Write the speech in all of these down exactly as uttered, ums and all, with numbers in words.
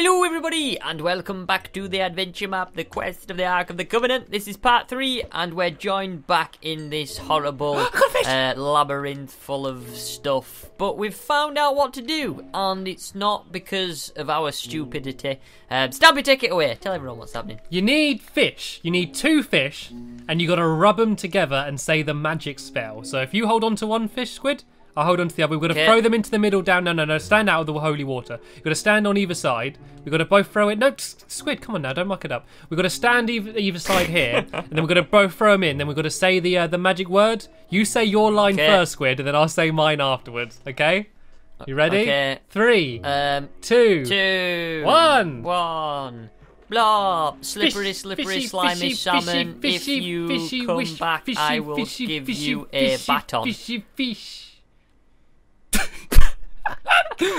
Hello everybody and welcome back to the adventure map, the quest of the Ark of the Covenant. This is part three and we're joined back in this horrible uh, labyrinth full of stuff. But we've found out what to do and it's not because of our stupidity. Um, Stampy, take it away. Tell everyone what's happening. You need fish. You need two fish and you got to rub them together and say the magic spell. So if you hold on to one fish, Squid, I'll hold on to the other. We've got to okay. throw them into the middle down. No, no, no. Stand out of the holy water. You've got to stand on either side. We've got to both throw it. No, Squid, come on now. Don't muck it up. We've got to stand either, either side here. And then we've got to both throw them in. Then we've got to say the uh, the magic word. You say your line okay. first, Squid, and then I'll say mine afterwards. Okay? You ready? Okay. Three. Um, two. Two. One. One. Blah, slippery, fish, slippery, fishy, slimy fishy, salmon. Fishy, if you fishy, come wish, back, fishy, I will fishy, give fishy, you a fishy, baton. Fishy, fish.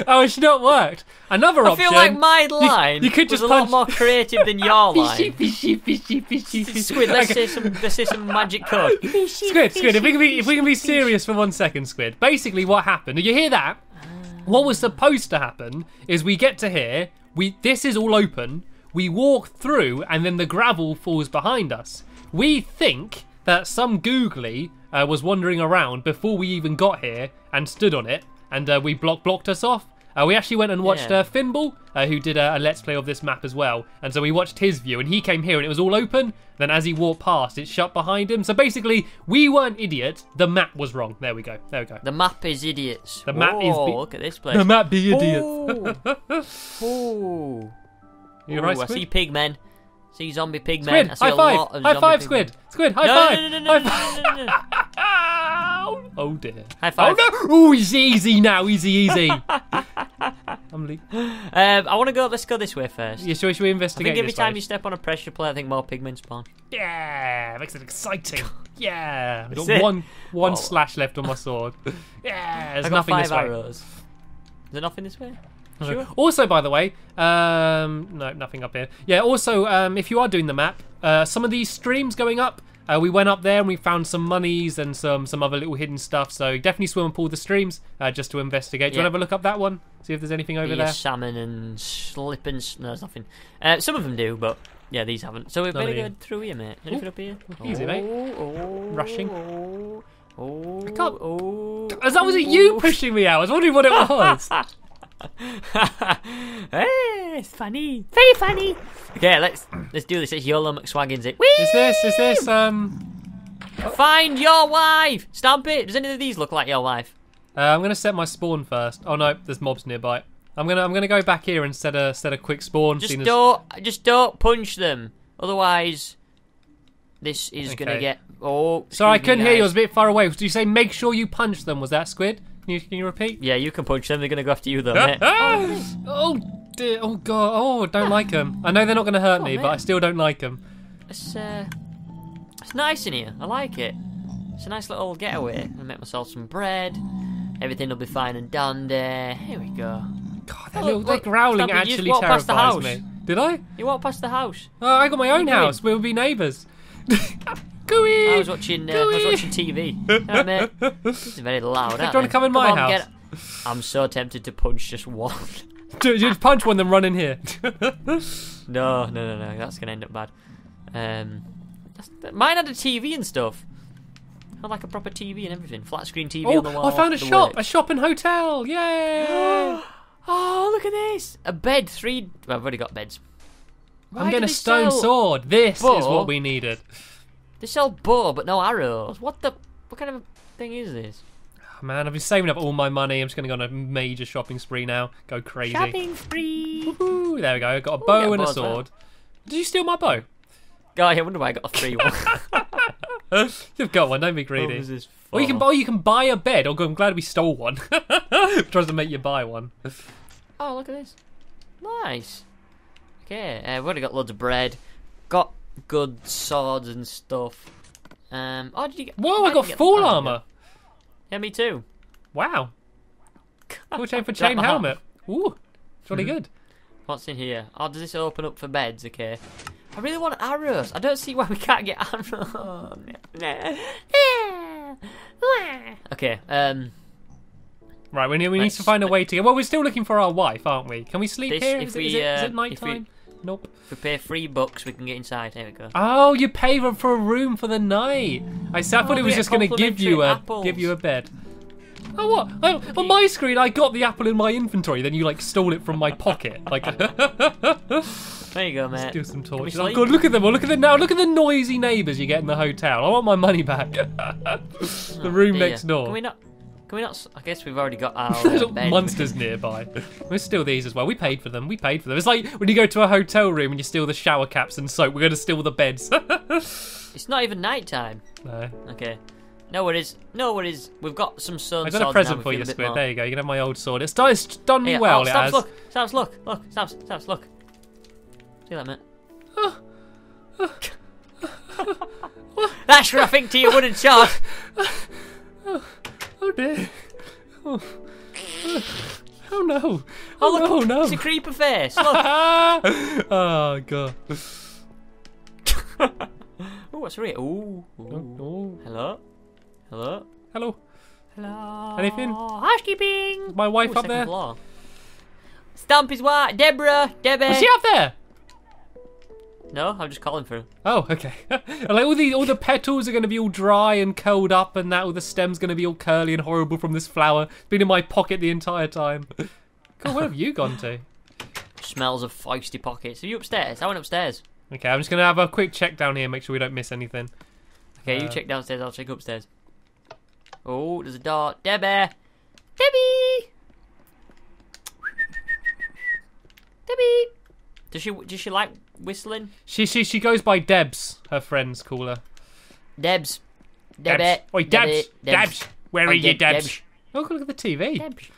Oh, it's not worked. Another option. I feel like my line you, you could just was a punch... lot more creative than your line. Fishy, fishy, fishy, fishy, fishy. Squid, let's okay. say some, let's say some magic code. Fishy, Squid, fishy, Squid. If we can be, if we can be serious for one second, Squid. Basically, what happened? Did you hear that? What was supposed to happen is we get to here. We this is all open. We walk through, and then the gravel falls behind us. We think that some googly uh, was wandering around before we even got here and stood on it. And uh, we block blocked us off. Uh, we actually went and watched yeah. uh, Fimble, uh, who did a, a Let's Play of this map as well. And so we watched his view, and he came here, and it was all open. Then as he walked past, it shut behind him. So basically, we weren't idiots. The map was wrong. There we go. There we go. The map is idiots. The map Whoa, is... look at this place. The map be idiots. Ooh. Ooh. You're right, Squid? I see pigmen. I see zombie pigmen. I see high a five. lot of high zombie five, Squid. Men. Squid, high no, five. No, no, no, high no, no, no, no, no. Oh dear. High five. Oh no! Ooh, easy, easy now. Easy, easy. I'm leaving. Um, I want to go. Let's go this way first. Yeah, should we investigate? I think every time you step on a pressure plate, I think more pigmen spawn. Yeah, makes it exciting. Yeah. I've got one, one oh. slash left on my sword. Yeah. There's I've nothing got five this way. Arrows. Is there nothing this way? Sure. Also, by the way, um, no, nothing up here. Yeah. Also, um, if you are doing the map, uh, some of these streams going up. Uh, we went up there and we found some monies and some some other little hidden stuff. So definitely swim and pull the streams uh, just to investigate. Do yeah. you want to have a look up that one? See if there's anything over yeah, there. Salmon and slip and no, there's nothing. Uh, some of them do, but yeah, these haven't. So we're better go through here, mate. Anything Ooh. up here? Easy, oh, mate. Oh, Rushing. Oh, oh, I can't. Oh, As that was it, you pushing me out. I was wondering what it was. Hey, it's funny, very funny. Okay, let's let's do this. It's YOLO McSwaggins it. Whee! Is this is this um? Oh. Find your wife, Stamp it. Does any of these look like your wife? Uh, I'm gonna set my spawn first. Oh no, there's mobs nearby. I'm gonna I'm gonna go back here and set a set a quick spawn. Just don't as... just don't punch them, otherwise this is okay. gonna get. Oh, sorry, I couldn't hear you. I was a bit far away. Did you say make sure you punch them? Was that Squid? Can you, can you repeat? Yeah, you can punch them. They're going to go after you, though, mate. Oh, oh, dear. Oh, God. Oh, don't like them. I know they're not going to hurt oh, me, mate. But I still don't like them. It's, uh, it's nice in here. I like it. It's a nice little getaway. I'm going to make myself some bread. Everything will be fine and dandy. Here we go. God, that oh, little look, growling actually you walked terrifies past the house. me. Did I? You walked past the house. Oh, I got my own house. Doing? We'll be neighbours. Gooey, I was watching. Uh, I was watching T V. No, mate. This is very loud. Do you want to come in come my on, house? I'm so tempted to punch just one. Dude, just punch one, then run in here. No, no, no, no. That's gonna end up bad. Um, that's, mine had a T V and stuff. I had like a proper T V and everything, flat screen T V oh, on the wall. I found a shop, work. a shop and hotel. Yay! Oh, look at this. A bed, three. Well, I've already got beds. Why I'm getting a stone sell? sword. This but, is what we needed. They sell bow, but no arrows. What the? What kind of thing is this? Oh, man, I've been saving up all my money. I'm just going to go on a major shopping spree now. Go crazy. Shopping spree. Woohoo, there we go. Got a bow Ooh, and a sword. Did you steal my bow? Guy, I wonder why I got a free one. You've got one. Don't be greedy. Or you can buy. Or you can buy a bed. Oh, I'm glad we stole one. Tries to make you buy one. Oh, look at this. Nice. Okay, uh, we've already got loads of bread. Got. Good swords and stuff. Um, oh, did you get? Whoa, I got full armor. Yeah, me too. Wow. Full chain for chain helmet. Ooh, it's really good. What's in here? Oh, does this open up for beds? Okay. I really want arrows. I don't see why we can't get arrows. Okay. Um, Right, we need, we Let's, need to find a way to get... Well, we're still looking for our wife, aren't we? Can we sleep this, here? Is, we, it, is, it, uh, is it night time? We, nope. If we pay three bucks, we can get inside. Here we go. Oh, you pay for a room for the night. I, I thought oh, it was just going to give you a apples. give you a bed. Oh, what? Oh, on my screen, I got the apple in my inventory. Then you, like, stole it from my pocket. Like, there you go, man. Let's do some torches. Oh, God, look at them. Oh, look at them now. Look at the noisy neighbours you get in the hotel. I want my money back. the oh, room dear. next door. Can we not... Can we not? I guess we've already got our uh, bed. Monsters nearby. We'll steal these as well. We paid for them. We paid for them. It's like when you go to a hotel room and you steal the shower caps and soap. We're going to steal the beds. It's not even night time. No. Okay. No worries. No worries. We've got some sun. I've got a present for you, Squid. More. There you go. You can have my old sword. It's done, it's done me yeah, well. Oh, Stabs, it has. Look. Stabs, look. Look. Stabs, Stabs, look. See that, mate? Oh. Oh. That's roughing to your wooden sword. Oh dear! Oh, oh no! Oh, oh look, no, no! It's a creeper face. Look. Oh god! Oh, what's real? Oh, oh, hello, hello, hello, hello. Anything? Housekeeping. My wife Ooh, up there. Floor. Stamp is white. Deborah, Debbie. Is she up there? No, I'm just calling for him. Oh, okay. Like all the all the petals are going to be all dry and curled up, and that all the stem's going to be all curly and horrible from this flower. It's been in my pocket the entire time. God, where have you gone to? Smells of feisty pockets. Are you upstairs? I went upstairs. Okay, I'm just going to have a quick check down here, make sure we don't miss anything. Okay, uh, you check downstairs. I'll check upstairs. Oh, there's a door. Debbie, Debbie, Debbie. Does she does she like whistling? She she she goes by Debs. Her friends call her Debs. Debs. Debs. Oi, Debs. Debs. Debs. Debs. Where Oi, are Debs. you, Debs? Debs? Oh, look at the T V. Debs.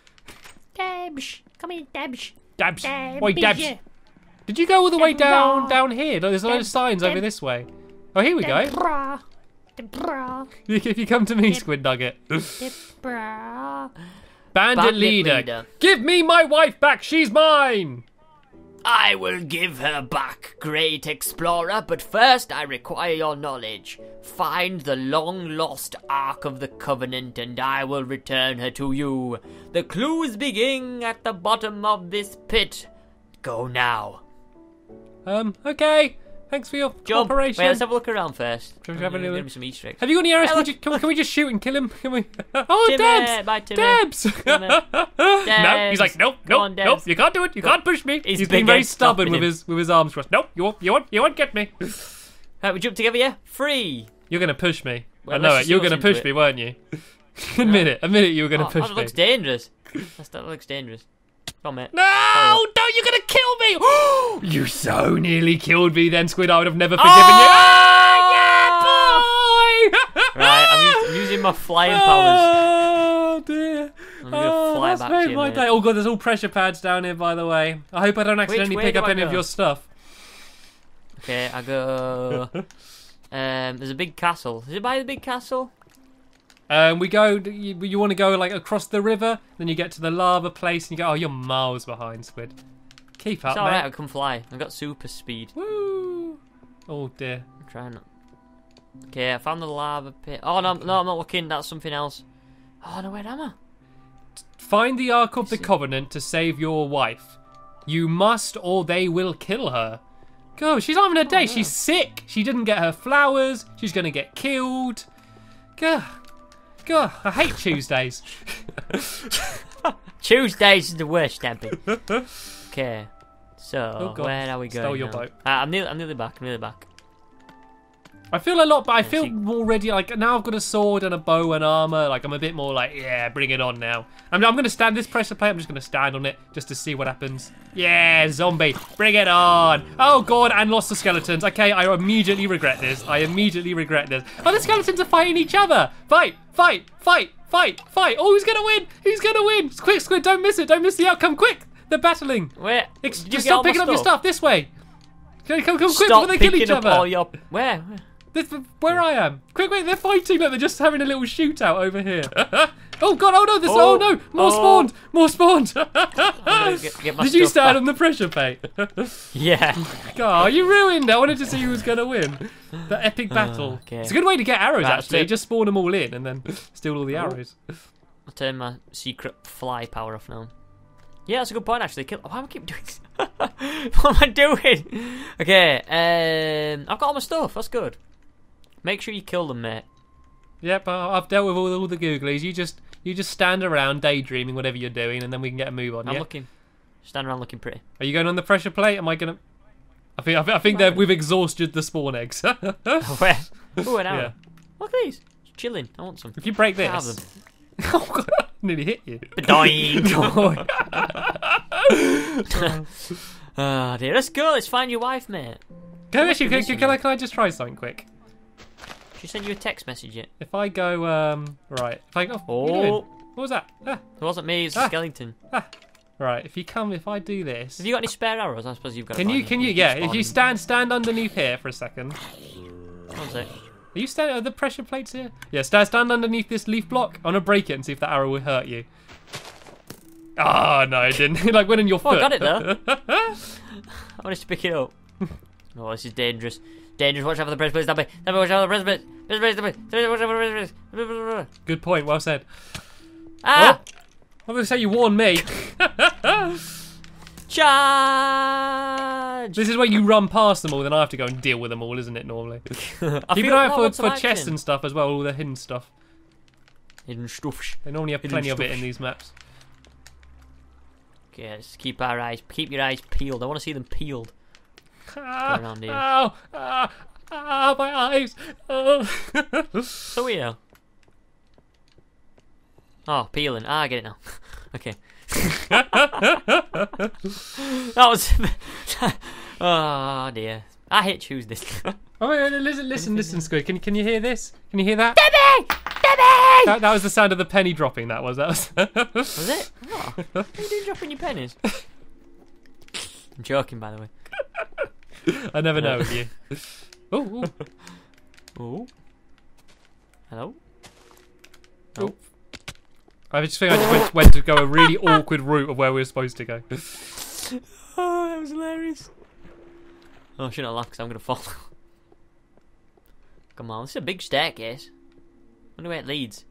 Debs. Come here, Debs. Debs. Debs. Oi, Debs. Debs. Did you go all the Debra. way down down here? There's a lot of signs Debra. over this way. Oh, here we Debra. go. Debra. If you come to me, Debra. Squid Nugget. Debra. Bandit, Bandit leader. leader. Give me my wife back. She's mine. I will give her back, great explorer, but first I require your knowledge. Find the long-lost Ark of the Covenant and I will return her to you. The clues begin at the bottom of this pit. Go now. Um, okay. Thanks for your Jump. cooperation. Wait, let's have a look around first. Have, have, gonna, gonna some Easter eggs. have you got any arrows? Hey, can, can we just shoot and kill him? Can we? Oh, Timmy, Debs! Bye, Timmy. Debs! Timmy. Debs. No, he's like, nope, nope, on, nope. You can't do it. You Go. can't push me. He's, he's been very stubborn with him. his with his arms crossed. Nope, you won't, you won't, you won't get me. Right, we jump together, yeah? Free. You're gonna push me. Well, I know it. You were gonna push it. me, weren't you? Admit it. Admit it. You were gonna oh, push that me. That looks dangerous. That looks dangerous. Oh, no! Oh. No! You're gonna kill me! You so nearly killed me, then, Squid. I would have never forgiven oh! you. Oh, yeah, boy! Right, I'm, I'm using my flying powers. Oh dear! I'm gonna oh, fly that's back made to you, my mate. day. Oh god, there's all pressure pads down here, by the way. I hope I don't accidentally pick do up I any go? of your stuff. Okay, I go. um, there's a big castle. Is it by the big castle? Um, we go. You, you want to go like across the river, then you get to the lava place, and you go. Oh, you're miles behind, Squid. Keep up, it's all mate. Right, I can fly. I've got super speed. Woo! Oh dear. I'm trying not. Okay, I found the lava pit. Oh no, no, I'm not looking. That's something else. Oh no, where am I? Find the Ark of the Covenant to save your wife. You must, or they will kill her. Go. She's not having a day. Oh, yeah. She's sick. She didn't get her flowers. She's gonna get killed. Go. God, I hate Tuesdays. Tuesdays is the worst, Stampy. Okay, so oh where are we going? Stole your now? boat. Uh, I'm nearly, I'm nearly back. I'm nearly back. I feel a lot, but I feel she... already like now I've got a sword and a bow and armor. Like I'm a bit more like, yeah, bring it on now. I'm, I'm gonna stand this pressure plate. I'm just gonna stand on it just to see what happens. Yeah, zombie, bring it on. Oh god, and lost the skeletons. Okay, I immediately regret this. I immediately regret this. Oh, the skeletons are fighting each other. Fight, fight, fight, fight, fight. Oh, who's gonna win? Who's gonna win? Quick, Squid, don't miss it. Don't miss the outcome. Quick, they're battling. Where? Just stop picking up your stuff this way. Come, come, quick! Stop they kill each other. All your... Where? This, where I am. Quick, wait, they're fighting. Look, they're just having a little shootout over here. Oh, God, oh, no, this, oh, oh no, more oh. spawned, more spawned. get, get Did you stand back. on the pressure plate? Yeah. God, you ruined it. I wanted to see who was going to win. The epic battle. Uh, okay. It's a good way to get arrows, That's actually. It. Just spawn them all in and then steal all the arrows. I'll turn my secret fly power off now. Yeah, that's a good point, actually. Kill. Why am I keep doing this? What am I doing? Okay, um, I've got all my stuff. That's good. Make sure you kill them, mate. Yep, I've dealt with all, all the googlies. You just you just stand around daydreaming whatever you're doing, and then we can get a move on. I'm yeah? looking. Stand around looking pretty. Are you going on the pressure plate? Am I gonna? I think I think, I think that we've exhausted the spawn eggs. Where? Oh, an hour. Yeah. Look at these. It's chilling. I want some. If you break this, I have them. Oh god! I nearly hit you. Oh dear. Let's go. Let's find your wife, mate. Can, actually, can, can, can I? Can I just try something quick? She sent you a text message yet? If I go, um, right. If I go, oh, what, what was that? Ah. It wasn't me. It was ah. a skeleton. Ah. Right. If you come, if I do this, have you got any spare arrows? I suppose you've got. Can you? Can you? Yeah. If you stand, stand underneath here for a second. One sec. Are you standing? Are the pressure plates here? Yeah, stand, stand underneath this leaf block. I'm gonna break it and see if that arrow will hurt you. Ah, oh, no, it didn't. Like went in your foot. Oh, I got it though. I managed to pick it up. Oh, this is dangerous. Dangerous. Watch out for the pressure plates. Stampy. Stampy, watch out for the pressure plates. Pressure plates. Stampy. Watch out for the pressure plates. Good point. Well said. Ah! Oh, I'm gonna say you warned me. Charge! This is where you run past them all, then I have to go and deal with them all, isn't it, normally? Keep an eye out for, for chests and stuff as well, all the hidden stuff. Hidden stuff. They normally have hidden plenty stuff. of it in these maps. Okay, let's keep our eyes, keep your eyes peeled. I want to see them peeled. Ah, go around here. Ow! Ah, ah, my eyes! Oh. So we are. Oh, peeling. Ah, I get it now. Okay. That was oh dear. I hate choose this. Oh wait, wait, listen, listen, listen, Squid. Can can you hear this? Can you hear that? Debbie! Debbie! That, that was the sound of the penny dropping. That was that was. Was it? Oh, what are you doing dropping your pennies? I'm joking, by the way. I never know with you. Oh, oh. Hello. Oh. Ooh. I just think I just went, went to go a really awkward route of where we were supposed to go. Oh, that was hilarious. Oh, I shouldn't laugh because I'm going to fall. Come on, this is a big staircase. I wonder where it leads.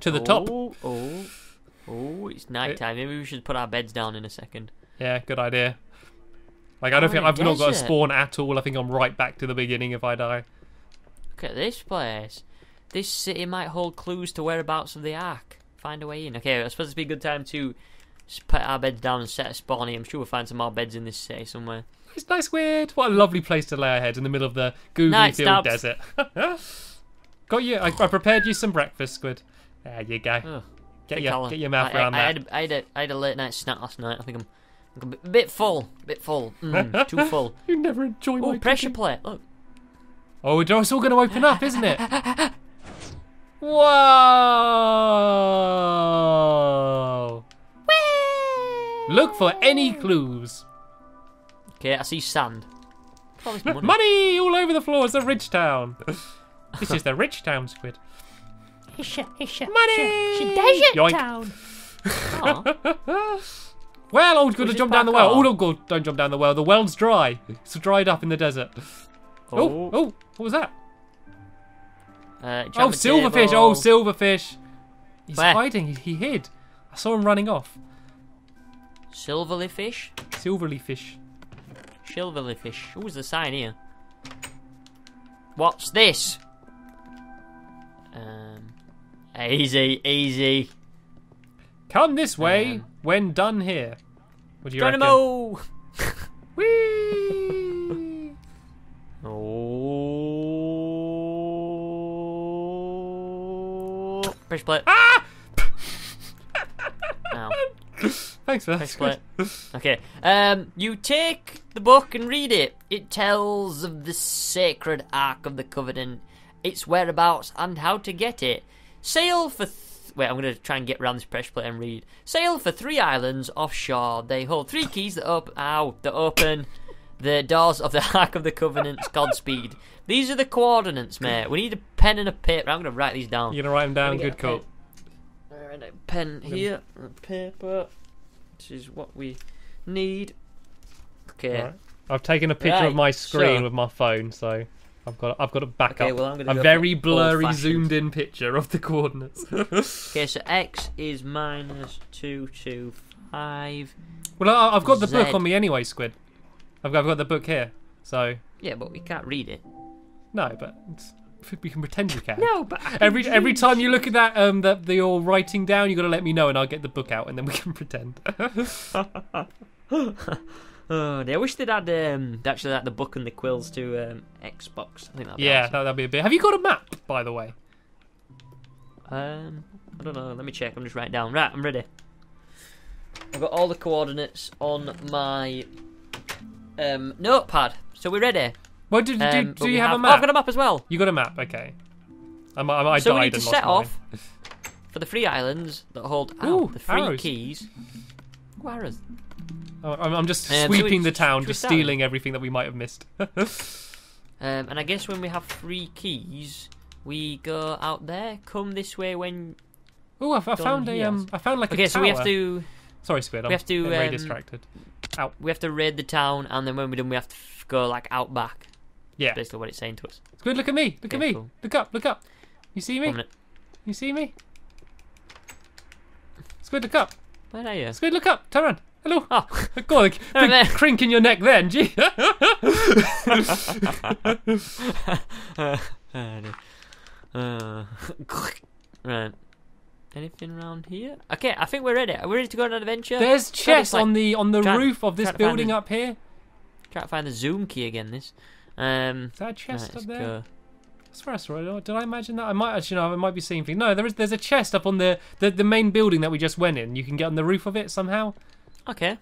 To the oh, top. Oh, oh, it's night time. Maybe we should put our beds down in a second. Yeah, good idea. Like, I don't oh, think I've not got a spawn at all. I think I'm right back to the beginning if I die. Look at this place. This city might hold clues to whereabouts of the Ark. Find a way in. Okay, I suppose it'd be a good time to put our beds down and set a spawn here. I'm sure we'll find some more beds in this city somewhere. It's nice, weird. What a lovely place to lay our heads in the middle of the googly Night field stops. desert. Got you. I, I prepared you some breakfast, Squid. There you go. Oh, get your get your mouth I, around I, I that. Had a, I, had a, I had a late night snack last night. I think I'm, I'm a bit full. A bit full. Mm, too full. You never enjoy oh, my pressure cooking. plate. Look. Oh, it's all going to open up, isn't it? Whoa! Whee! Look for any clues. Okay, I see sand. Oh, money. money all over the floor. It's a rich town. This is the rich town, Squid. It's a, it's a, money! It's a desert town. Well, oh, good to jump down the well. Oh, no, God, don't jump down the well. The well's dry. It's dried up in the desert. Oh, oh, oh what was that? Uh, oh, silverfish! Oh, silverfish! He's Where? hiding. He, he hid. I saw him running off. Silverly fish. Silverly fish. Silverly fish. Who's the sign here? What's this? Um, easy, easy. Come this way. Um, when done here. What do you Dynamo! reckon? Whee! Oh. Pressure plate. Ah! Ow. Thanks for that. Pressure plate. Okay. Um, you take the book and read it. It tells of the sacred Ark of the Covenant, its whereabouts, and how to get it. Sail for... Th Wait, I'm going to try and get around this pressure plate and read. Sail for three islands offshore. They hold three keys that open... Ow. That open... the doors of the Ark of the Covenant's Godspeed. These are the coordinates, mate. We need a pen and a paper. I'm going to write these down. You're going to write them down? Good call. Pen, uh, pen here. A paper. This is what we need. Okay. Right. I've taken a picture right. of my screen so, with my phone, so... I've got, I've got to back okay, up. Well, I'm gonna a very blurry, zoomed-in picture of the coordinates. Okay, so x is minus two, two, five. Well, I, I've got Z. the book on me anyway, Squid. I've got, I've got the book here, so. Yeah, but we can't read it. No, but it's, we can pretend you can. No, but every read. every time you look at that, um, that they're all writing down, you got to let me know, and I'll get the book out, and then we can pretend. Oh, I wish they'd had um, actually had the book and the quills to um, Xbox. I think that'd be yeah, awesome. that, that'd be a bit. Have you got a map, by the way? Um, I don't know. Let me check. I'm just writing down. Right, I'm ready. I've got all the coordinates on my um, notepad, so we're ready. Well, do, do, um, do you have, have a map? Oh, I've got a map as well. You got a map? Okay. I'm, I'm, I so died we need to and set off for the free islands that hold Ooh, ow, the free arrows. keys. Ooh, arrows. I'm just um, sweeping so we, the town, just stealing everything that we might have missed. um, and I guess when we have three keys, we go out there. Come this way when. Oh, I, I found a um, I found like okay, a. Okay, so we have to. Sorry, Squid. I'm we have to. Um, very distracted. Out. We have to raid the town, and then when we're done, we have to go like out back. Yeah. That's basically what it's saying to us. Squid, look at me. Look okay, at me. Cool. Look up. Look up. You see me? You see me? Squid, look up. Where are you? Squid, look up. Turn around. Hello. Oh, God, big there. crink in your neck then, gee. uh, right. Anything around here? Okay, I think we're ready. Are we ready to go on an adventure? There's chests like, on the on the roof of this building the, up here. Can't find the zoom key again. This. Um, is that a chest right, up there? Go. That's where I saw it. Did I imagine that? I might actually know. I might be seeing things. No, there is. There's a chest up on the, the the main building that we just went in. You can get on the roof of it somehow. Okay.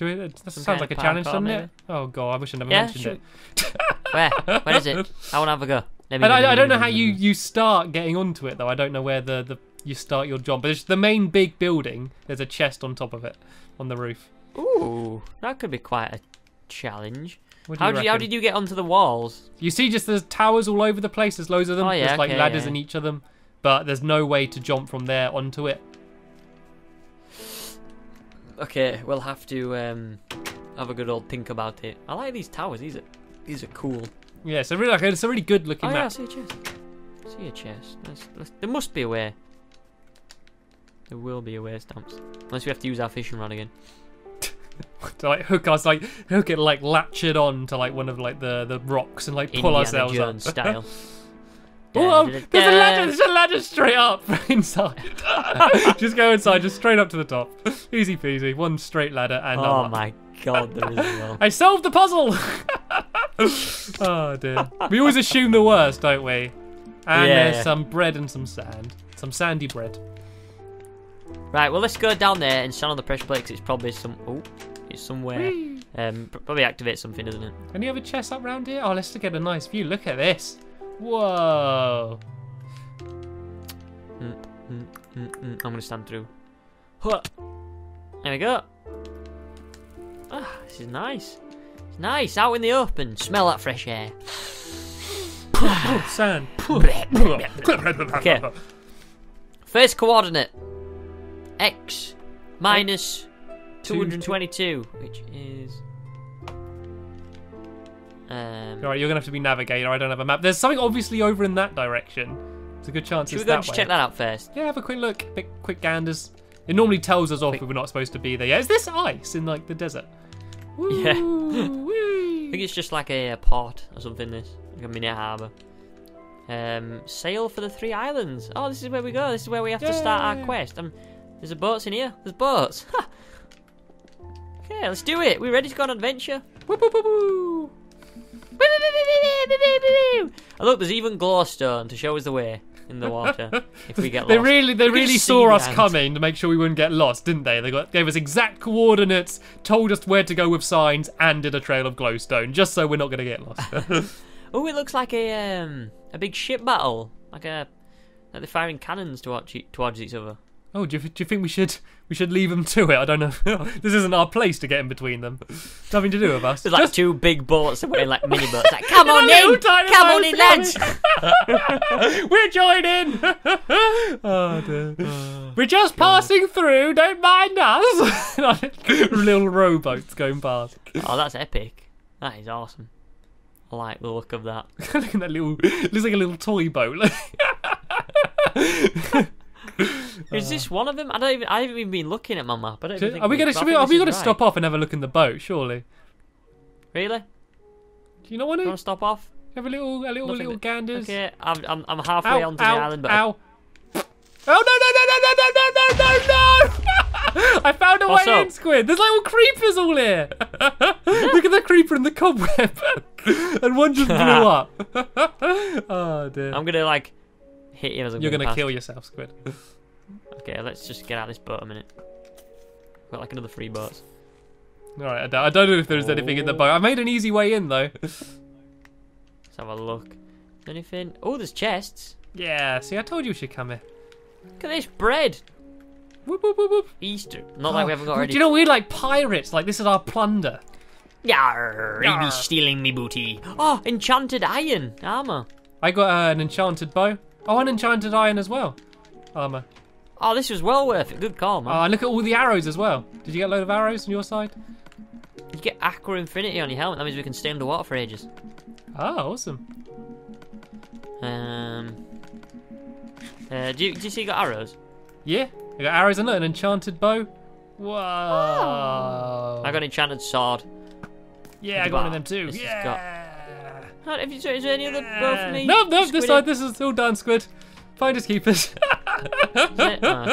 We, that Some sounds like a challenge, doesn't maybe. it? Oh, God, I wish I never yeah, mentioned it. Where? Where is it? I want to have a go. Me, and I, me, I don't me, know me, how me. you, you start getting onto it, though. I don't know where the, the you start your job. But it's the main big building. There's a chest on top of it, on the roof. Ooh, that could be quite a challenge. Do how, you did you, how did you get onto the walls? You see just there's towers all over the place. There's loads of them. Oh, yeah, there's like okay, ladders yeah. in each of them. But there's no way to jump from there onto it. Okay, we'll have to um, have a good old think about it. I like these towers. These are these are cool. Yeah, so really, it's a really good looking oh, map. Oh yeah, I see a chest. I see a chest. Let's, let's, there must be a way. There will be a way, Stamps. Unless we have to use our fishing rod again. to like hook us, like hook it, like latch it on to like one of like the the rocks and like pull Indiana ourselves Jones up. Style. Oh, there's a ladder! There's a ladder straight up inside. Just go inside, just straight up to the top. Easy peasy. One straight ladder and. Oh up. my God, there is one. I solved the puzzle. Oh dear. We always assume the worst, don't we? And yeah. there's some bread and some sand, some sandy bread. Right. Well, let's go down there and stand on the pressure plate because it's probably some. Oh, it's somewhere. Whee. Um, probably activate something, doesn't it? Any other chests up round here? Oh, let's get a nice view. Look at this. Whoa! Mm, mm, mm, mm. I'm gonna stand through. Huh. There we go. Ah, this is nice. It's nice out in the open. Smell that fresh air. Sand. Okay. First coordinate: x minus two hundred twenty-two, which is. Um, Alright, you're going to have to be navigator, I don't have a map. There's something obviously over in that direction. It's a good chance it's that way. Should we go and just check that out first? Yeah, have a quick look, big, quick ganders. It normally tells us off quick. if we're not supposed to be there. Yeah, is this ice in like the desert? Woo, yeah. I think it's just like a, a port or something, this. Like a mini harbour. Um, sail for the three islands. Oh, this is where we go. This is where we have Yay. to start our quest. Um, there's a boats in here. There's boats. Okay, let's do it. We're ready to go on an adventure. Woo, woo, woo, woo. Oh, look, there's even glowstone to show us the way in the water if we get lost. They really, they really saw us coming to make sure we wouldn't get lost, didn't they? They got, gave us exact coordinates, told us where to go with signs, and did a trail of glowstone just so we're not going to get lost. Oh, it looks like a um, a big ship battle, like a like they're firing cannons towards towards each other. Oh, do you, do you think we should we should leave them to it? I don't know. This isn't our place to get in between them. It's nothing to do with us. There's like Just... two big boats that were in like mini boats. Like, come on in! Come on in, lads! We're joining! Oh, dear. Oh, We're just God. passing through, don't mind us! Little rowboats going past. Oh, that's epic. That is awesome. I like the look of that. Look at that little, it looks like a little toy boat. Is this one of them? I don't even. I haven't even been looking at my map. I don't. Should, think are we going to? Are we, we going to stop off and have a look in the boat? Surely. Really? Do you not want to? You want to stop off? Have a little, a little, Nothing little ganders. Okay, I'm, I'm, I'm halfway ow, onto ow, the island. But ow! Oh no! No! No! No! No! No! No! No! I found a way in, Squid. There's little creepers all here. Look at the creeper in the cobweb, and one just blew up. Oh dear. I'm gonna like hit him as I'm You're going gonna past. Kill yourself, Squid. Okay, let's just get out of this boat a minute. We've got like another three boats. All right, I don't, I don't know if there's oh. anything in the boat. I made an easy way in though. Let's have a look. Anything? Oh, there's chests. Yeah. See, I told you we should come here. Look at this bread. Whoop, whoop, whoop, whoop. Easter. Not oh. like we haven't got already. Do you know we're like pirates? Like this is our plunder. Yarr, Yarr. He be stealing me booty. Oh, enchanted iron armor. I got uh, an enchanted bow. Oh, an enchanted iron as well. Armor. Oh, this was well worth it. Good call, man. Oh, uh, look at all the arrows as well. Did you get a load of arrows on your side? You get Aqua Infinity on your helmet. That means we can stay underwater for ages. Oh, awesome. Um. Uh, do you do you see you got arrows? Yeah. I got arrows and look, an enchanted bow. Whoa! Oh. I got an enchanted sword. Yeah, I got one of them too. This yeah. Got... Have you, is there any other bow for me? No, no, this side, this is all done, Squid. Finders keepers. Oh,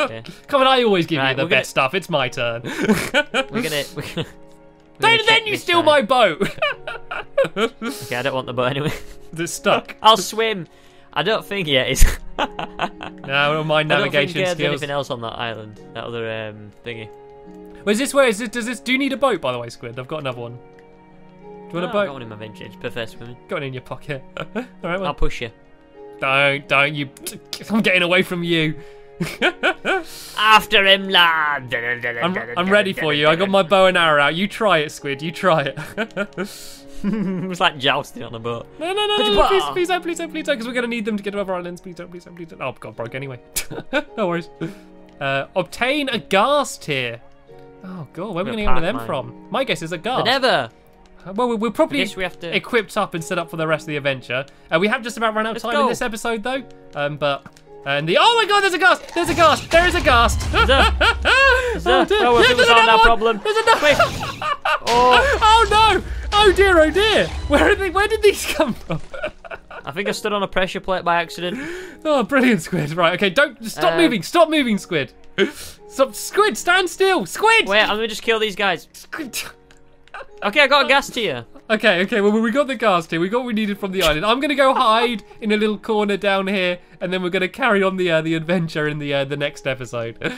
okay. Come on, I always give right, you the gonna... best stuff. It's my turn. We're gonna. We're gonna then then you steal time. my boat. Okay, I don't want the boat anyway. It's stuck. I'll swim. I don't think yet is. No, my navigation I don't think skills. There's anything else on that island? That other um, thingy. Well, is this where? Is this? Does this? Do you need a boat? By the way, Squid, I've got another one. Do you want no, a boat? I've got one in my vintage. Perfect swimming. Got it in your pocket. All right, well. I'll push you. Don't, don't you? I'm getting away from you. After him, lad. I'm, I'm ready for you. I got my bow and arrow out. You try it, Squid. You try it. It was like jousting on a boat. No, no, no, no, please, please don't, please don't, please don't, because we're going to need them to get to other islands. Please don't, please don't, please don't. Oh, God, broke anyway. No worries. Uh, obtain a ghast here. Oh, God, where are we going to get one of them mine. from? My guess is a ghast. Never. Well, we're, we're probably we have to... equipped up and set up for the rest of the adventure. Uh, we have just about run out of time go. in this episode, though. Um, but... And the oh my god, there's a ghast! There's a ghast! There is a ghast! There's a, there's a, oh dear! No, there's another problem. There's another. oh. oh no! Oh dear! Oh dear! Where are they? Where did these come from? I think I stood on a pressure plate by accident. Oh, brilliant, Squid! Right, okay, don't stop um, moving! Stop moving, Squid! Stop, Squid! Stand still, Squid! Wait, I'm gonna just kill these guys. Squid. Okay, I got a ghast here. Okay, okay, well, we got the ghast here. We got what we needed from the island. I'm going to go hide in a little corner down here, and then we're going to carry on the uh, the adventure in the uh, the next episode. Yay!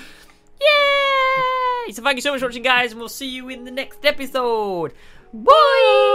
So thank you so much for watching, guys, and we'll see you in the next episode. Bye!